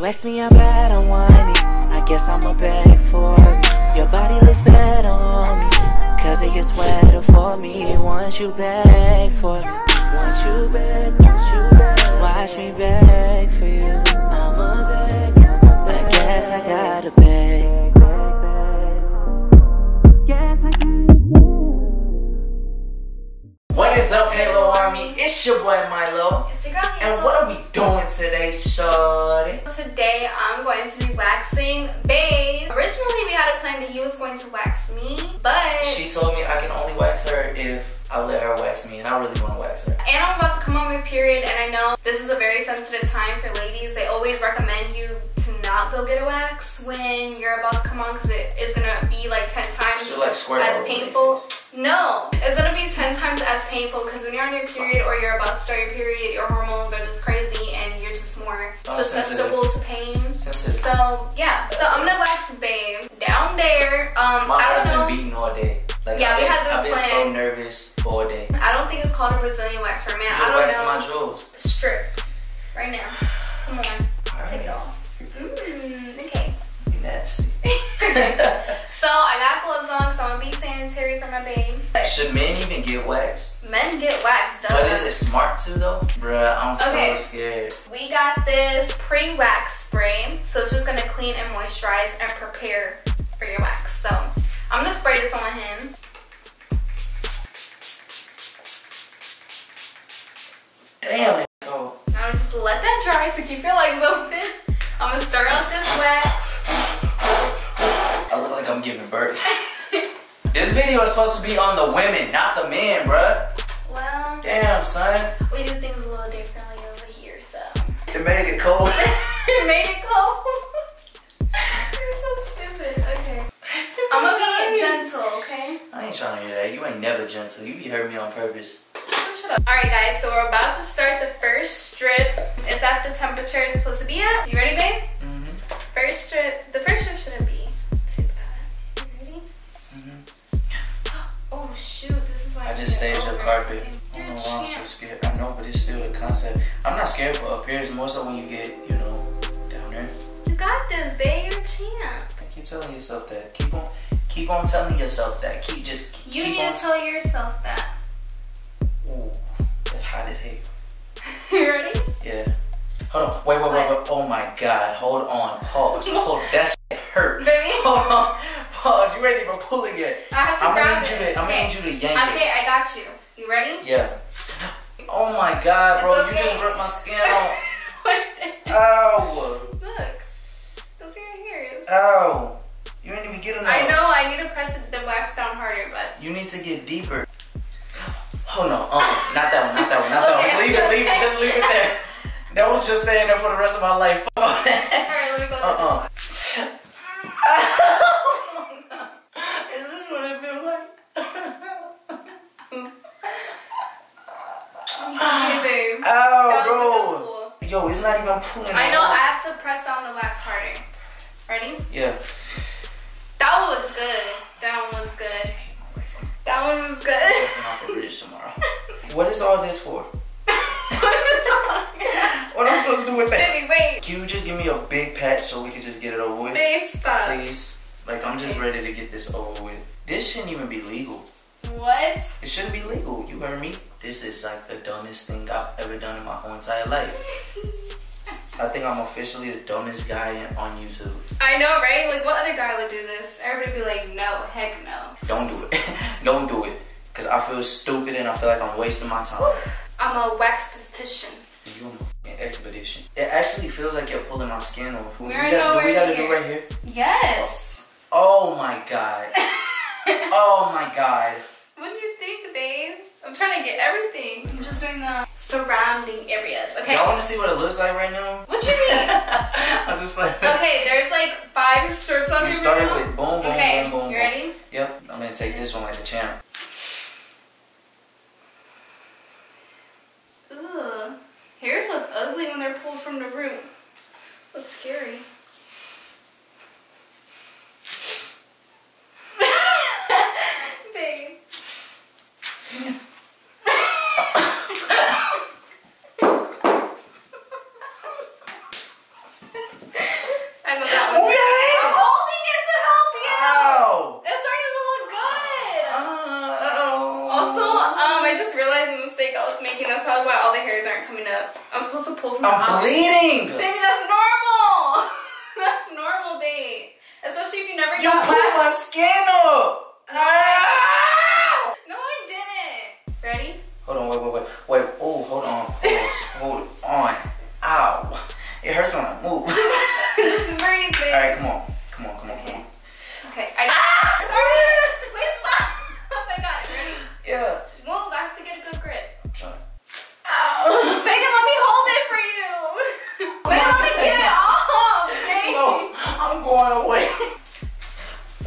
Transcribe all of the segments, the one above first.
You ask me how bad I'm whining, I guess I'ma beg for it. Your body looks better on me, cause it gets wetter for me. Once you beg for me, once you beg, watch me beg for you. I'ma beg, I'ma beg. I guess I gotta beg. What is up, Halo Army? It's your boy Milo. It's the girl Hazel. And what are we doing today, shawty? Today I'm going to be waxing Babe. Originally we had a plan that he was going to wax me, but she told me I can only wax her if I let her wax me, and I really want to wax her. And I'm about to come on my period, and I know this is a very sensitive time for ladies. They always recommend you to not go get a wax when you're about to come on, because it is going to be like 10 times as painful. No, it's going to be 10 times as painful, because when you're on your period or you're about to start your period, your hormones are just crazy, and you're just more susceptible to pain. Sensitive. So, yeah. So, I'm going to wax Babe down there. I've been beating all day. Like, yeah, we had this plan. I've been so nervous all day. I don't think it's called a Brazilian wax for a man. I don't know. My jewels. Strip. Right now. Come on. All right. Take it off. Mmm, okay. You're nasty. So, I got gloves on, so I'm being sanitary for my babe. But should men even get waxed? Men get waxed, doesn't it? But is it smart too, though? Bruh, I'm so scared. We got this pre-wax spray, so it's just going to clean and moisturize and prepare for your wax. So, I'm gonna spray this on him. Damn it. Oh. Now just let that dry so keep your legs open. I'm gonna stir up this wax. I look like I'm giving birth. This video is supposed to be on the women, not the men, bruh. Well. Damn, son. We do things a little differently over here, so. It made it cold. It made it cold. Trying to hear that. You ain't never gentle. You be hurting me on purpose. Shut up. Alright guys, so we're about to start the first strip. It's at the temperature it's supposed to be at. You ready, babe? Mm-hmm. First strip. The first strip shouldn't be too bad. You ready? Mm-hmm. Oh shoot, this is why I just saved your carpet. I don't know why I'm so scared. I know, but it's still the concept. I'm not scared for up here. It's more so when you get, you know, down there. You got this, babe. You're a champ. Keep telling yourself that. Keep on telling yourself that. You need to tell yourself that. Ooh, that hot as hell. You ready? Yeah. Hold on. Wait. Oh my God. Hold on. Pause. Hold on. That shit hurt. Baby. Hold on. Pause. You ain't even pulling it. I have to grab it. I'm gonna need you to yank it. Okay, I got you. You ready? Yeah. Oh my God, bro. Okay. You just ripped my skin off. Ow. Look. Those are your hairs. Ow. You ain't even getting enough. I know, I need to press the wax down harder, but... You need to get deeper. Oh no, not that one. Okay. Leave it, just leave it there. That was just staying there for the rest of my life. Alright, let me go to this one. Oh no. Is this what it feels like? Babe. Ow, bro. Yo, it's not even pulling. I know, I have to press down the wax harder. Ready? Yeah. That one was good. That one was good. I'm going to British tomorrow. What is all this for? What am I supposed to do with that? Baby, wait. Can you just give me a big pat so we can just get it over with? Please stop. Please. Like, I'm just ready to get this over with. This shouldn't even be legal. What? It shouldn't be legal. You heard me? This is like the dumbest thing I've ever done in my whole entire life. I think I'm officially the dumbest guy on YouTube. I know, right? Like, what other guy would do this? Everybody would be like, no, heck no. Don't do it. Don't do it. Because I feel stupid and I feel like I'm wasting my time. I'm a wax esthetician. You on an expedition. It actually feels like you're pulling my skin off. Do we gotta do right here? Yes. Oh my God. Oh my God. What do you think, babe? I'm trying to get everything. I'm just doing the surrounding areas. Okay. Y'all want to see what it looks like right now? What you mean? I'm just playing. Okay, there's like 5 strips on here. You started right with boom, boom, okay. Boom, boom. Okay, you ready? Boom. Yep. I'm gonna take this one like a champ. Ooh, hairs look ugly when they're pulled from the root. Looks scary. I was supposed to pull from my mouth. I'm bleeding! Baby, that's normal! That's normal, babe. Especially if you never got waxed. You pulled my skin up! Ah! No, I didn't. Ready? Hold on, wait. Oh, hold on. Hold on. Ow. It hurts when I move. Just breathe, babe. Alright, come on. Okay. I just... Wait, stop! I got it, ready? Yeah. Move, I have to get a good grip. I'm trying. Ow! Megan, let me hold it for you! Wait, let me get it off, Megan! No, I'm going away.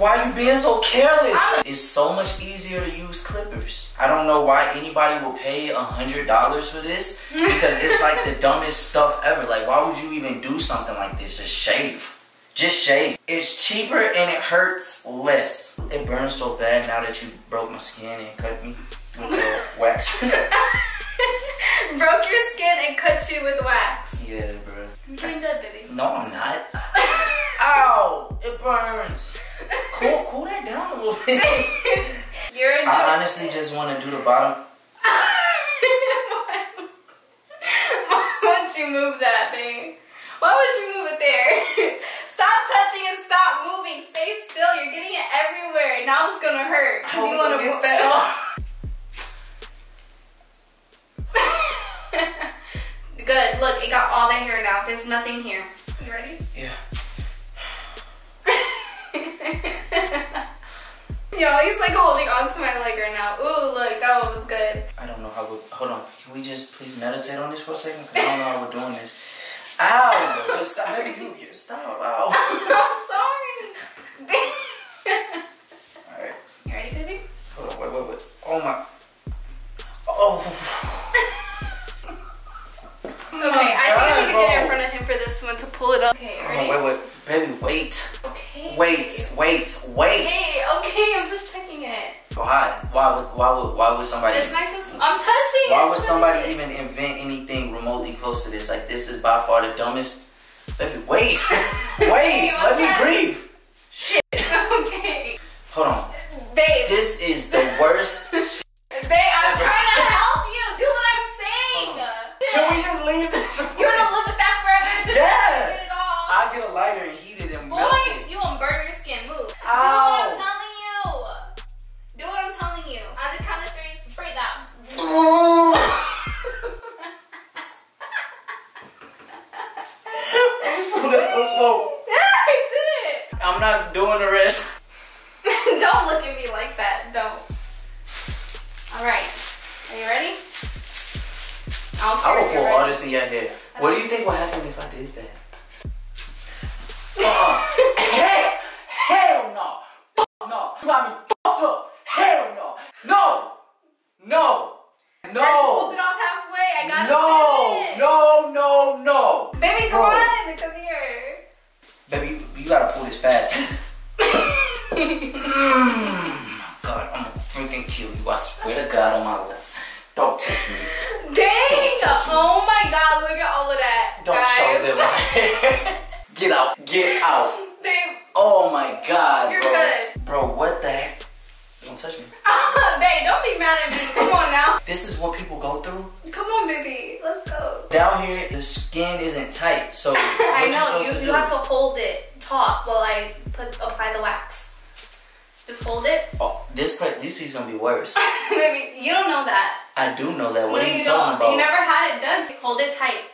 Why are you being so careless? It's so much easier to use clippers. I don't know why anybody will pay $100 for this, because it's like the dumbest stuff ever. Like, why would you even do something like this? Just shave. Just shave. It's cheaper and it hurts less. It burns so bad now that you broke my skin and cut me with the wax. Broke your skin and cut you with wax. Yeah, bro. I'm doing that, baby. No, I'm not. Ow! It burns. Cool that down a little bit. I honestly just want to do the bottom. Why would you move that, babe? Why would you move it there? Stop touching and stop moving. Stay still. You're getting it everywhere. Now it's gonna hurt. Cause you wanna get that off. Good. Look, it got all the hair now. There's nothing here. You ready? Yeah. Y'all, he's like holding on to my leg right now. Ooh, look, that one was good. I don't know how we. Hold on. Can we just please meditate on this for a second? Cause I don't know how we're doing this. Ow! Just stop. Just stop. Ow. I'm sorry. Alright. You ready, baby? Hold on, wait. Oh my. Oh. Okay, I think I need to get in front of him for this one to pull it up. Okay, ready? Hold on, wait. Baby, wait. Okay. Wait. Okay, I'm just checking it. Why? Why would somebody? It's nice and I'm touching. Why would somebody even invent anything remotely close to this? Like, this is by far the dumbest. Baby, wait, wait, let me breathe. Shit. Okay. Hold on. Babe. This is the worst. Shit. Babe, I'm trying to help you. Do what I'm saying. Can we just leave this? You want to live with that forever? Yeah. Get it all. I'll get a lighter and heat it and melt it. Boy, you gonna burn your skin. Move. Ow. Do what I'm telling you. On the count of three, breathe out. That's so slow. Yeah, I did it. I'm not doing the rest. Don't look at me like that. Don't. All right. Are you ready? I will pour all this in your hair. Okay. What do you think would happen if I did that? Hell no. Fuck no. You got me fucked up. Hell no! No! I pulled it off halfway. I got it. No! Baby, come on! Come here. Baby, you gotta pull this fast. My God, I'm gonna freaking kill you! I swear to God on my life. Don't touch me. Dang! Oh my God! Look at all of that. Don't show them my hair. Get out! Babe. Oh my God, you're bro. Good. Bro, what the heck? Don't touch me. Babe, don't be mad at me. Come on now. This is what people go through. Come on, baby. Let's go. Down here, the skin isn't tight, so I know you have to hold it taut while I apply the wax. Just hold it. Oh, this piece is gonna be worse. Baby, you don't know that. I do know that. What are you talking about? You never had it done. Hold it tight.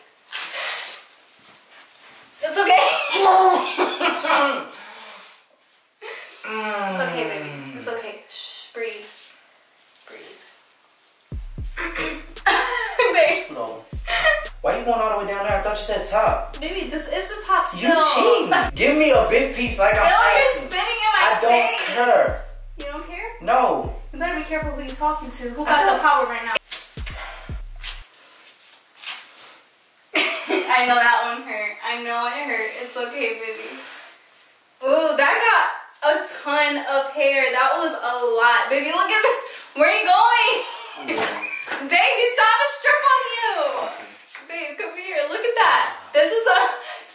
It's okay. It's okay, baby. It's okay. Shh, breathe. Babe. Slow. Why you going all the way down there? I thought you said top. Baby, this is the top still. You cheat. Give me a big piece like I'm asking. You're spitting in my face. I don't care. You don't care? No. You better be careful who you're talking to. Who got the power right now? I know that one hurt. I know it hurt. It's okay, baby. Ooh, that got... a ton of hair. That was a lot. Baby, look at this. Where are you going? Babe, you still have a strip on you. Babe, come here. Look at that. This is a...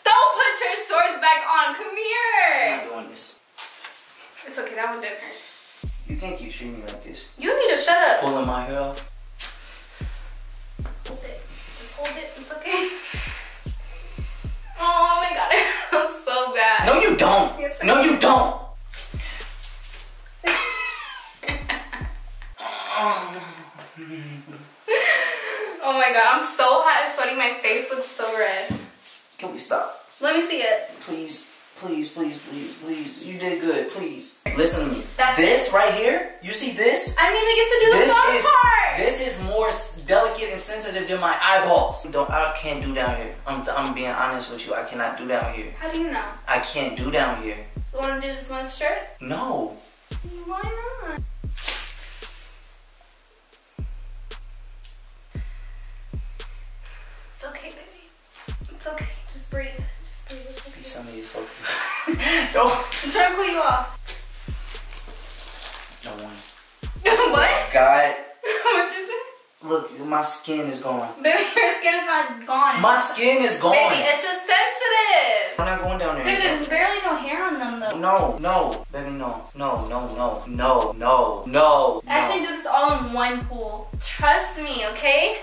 Don't put your shorts back on. Come here. I'm not doing this. It's okay. That one didn't hurt. You can't keep treating me like this. You need to shut up. Pulling my hair off. Hold it. Just hold it. It's face looks so red. Can we stop? Let me see it. Please, please, please, please, please. You did good, please. Listen to me. That's this right here, you see this? I didn't even get to do the dog part. This is more delicate and sensitive than my eyeballs. I can't do down here. I'm being honest with you. I cannot do down here. How do you know? I can't do down here. You want to do this one straight? No. Why not? It's okay, baby. It's okay. Just breathe. Just breathe. It's okay. You tell me it's okay. Don't. I'm trying to cool you off. No one. What? Oh my God. What'd you say? Look, my skin is gone. Baby, your skin's not gone. It's my skin is gone. Baby, it's just sensitive. I'm not going down there. Baby, there's barely no hair on them, though. No, no. Baby, no. No, no, no. No, no, no. I can do this all in one pool. Trust me, okay?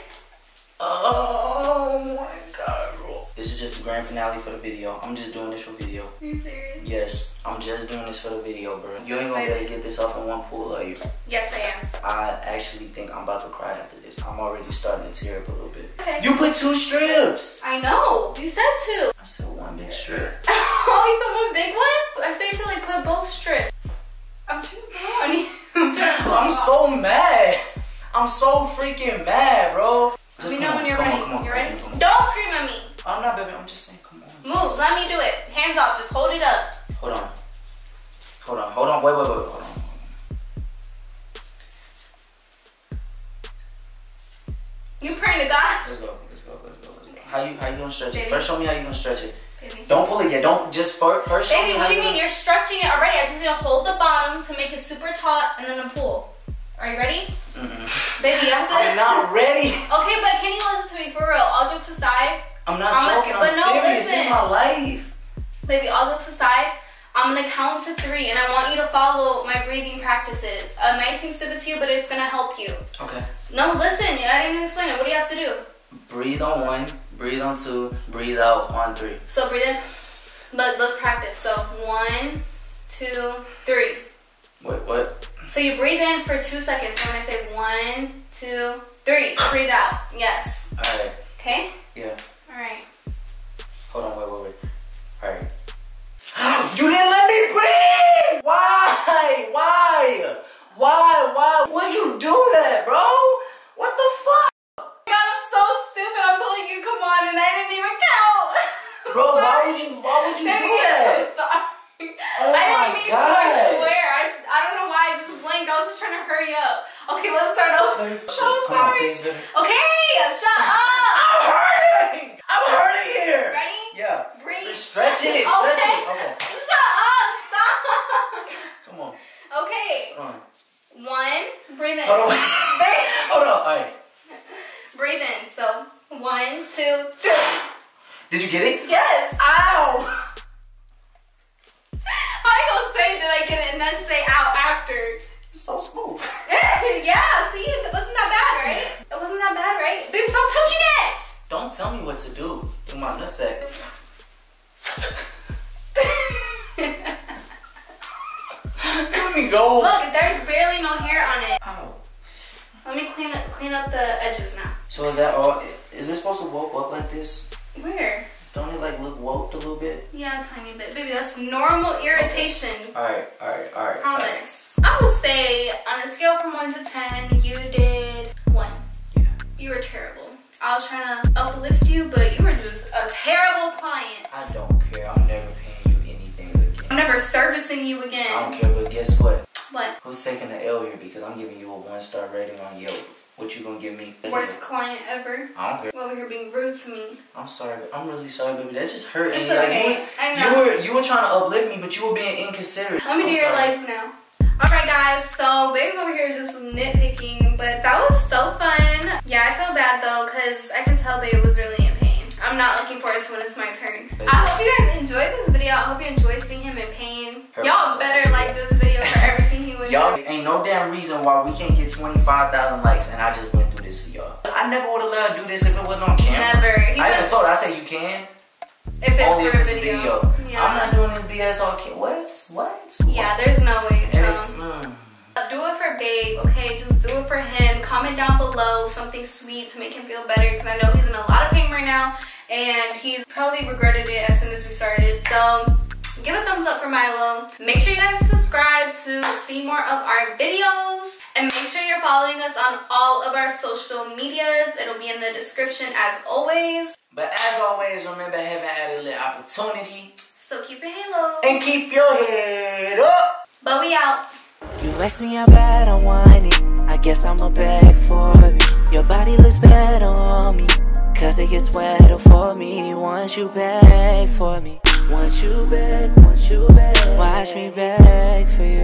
Oh my God, bro. This is just the grand finale for the video. I'm just doing this for video. Are you serious? Yes, I'm just doing this for the video, bro. You ain't gonna be able to get this off in one pool, are you? Yes, I am. I actually think I'm about to cry after this. I'm already starting to tear up a little bit. Okay. You put two strips! I know, you said two. I said one big strip. Oh, you said one big one? I think you said like put both strips. I'm too funny. I'm so mad. I'm so freaking mad, bro. Just let me know when you're ready. You ready? Don't scream at me. I'm not, baby. I'm just saying, come on. Move. Let me do it. Hands off. Just hold it up. Hold on. Hold on. Hold on. Wait, wait, wait. Hold on. You praying to God? Let's go. Let's go. Let's go. Let's go. How you gonna stretch it? First, show me how you gonna stretch it. Baby. Don't pull it yet. Don't just first. Baby, what do you mean? You're stretching it already. I just need to hold the bottom to make it super taut and then a pull. Are you ready? Mm-mm. Baby, I'm not ready. Okay, but can you listen to me for real? All jokes aside. I'm not joking. I'm serious. Listen. This is my life. Baby, all jokes aside, I'm gonna count to 3, and I want you to follow my breathing practices. It might seem stupid to you, but it's gonna help you. Okay. No, listen. I didn't even explain it. What do you have to do? Breathe on 1, breathe on 2, breathe out on 3. So breathe in. Let's practice. So 1, 2, 3. Wait, what? So you breathe in for 2 seconds. So when I say 1, 2, 3, breathe out. Yes. All right. Okay? Yeah. All right. Hold on, wait, wait, wait. All right. You didn't let me breathe! Why? Why? Why? Why? Why'd you do that, bro? What the fuck? God, I'm so stupid. I'm telling you, come on, and I didn't even count. Bro, why would you do that? Sorry. Oh I didn't mean God. To, I swear. I don't know why I just blanked. I was just trying to hurry up. Okay, let's start over. I'm so sorry. Okay, shut up. I'm hurting. I'm hurting here. Ready? Yeah. Breathe. Stretch it. Stretch it. Okay. Shut up. Stop. Come on. Okay. Come on. 1. Breathe in. Hold on. Hold on. All right. Breathe in. So 1, 2, 3. Did you get it? Yes. Ow. Did I get it and then say out after? It's so smooth. Yeah, see, it wasn't that bad, right? It wasn't that bad, right? Baby, stop touching it! Don't tell me what to do in my nutsack. Let me go. Look, there's barely no hair on it. Ow. Let me clean up the edges now. So is that all? Is this supposed to woke up like this? Where? Don't it like look warped a little bit? Yeah, a tiny bit. Baby, that's normal irritation. Okay. Alright, alright, alright. Promise. All right. I would say on a scale from 1 to 10, you did 1. Yeah. You were terrible. I was trying to uplift you, but you were just a terrible client. I don't care. I'm never paying you anything again. I'm never servicing you again. I don't care, but guess what? What? Who's taking the L here? Because I'm giving you a 1-star rating on Yelp. What you gonna give me? Worst client ever. I don't care. Well, you're being rude to me. I'm sorry. I'm really sorry, baby. That just hurt me. It's okay. You were trying to uplift me, but you were being inconsiderate. Let me do your legs now. All right, guys. So, baby's over here just nitpicking, but that was so fun. Yeah, I feel bad though, cause I can tell baby was really in pain. I'm not looking forward to when it's my turn. Baby. I hope you guys enjoyed this video. I hope you enjoyed seeing him in pain. Y'all better like this video for everything he would do. Y'all ain't no damn reason why we can't get 25,000 likes and I just went through this for y'all. I never would have let her do this if it wasn't on camera. Never. I even told her, I said you can. If it's only for a video. Yeah. I'm not doing this BS on camera. What? Yeah, there's no way. So. Do it for babe, okay? Just do it for him. Comment down below something sweet to make him feel better because I know he's in a lot of pain right now. now, and he's probably regretted it as soon as we started. So give a thumbs up for Milo. Make sure you guys subscribe to see more of our videos, and make sure you're following us on all of our social medias. It'll be in the description as always. But as always, remember, heaven added a little opportunity. So keep your halo. And keep your head up. But we out. You ask me how bad I'm whining. I guess I'm a bag for it. Your body looks better on me, cause it gets wetter for me. Once you beg for me, once you beg, once you beg, watch me beg for you.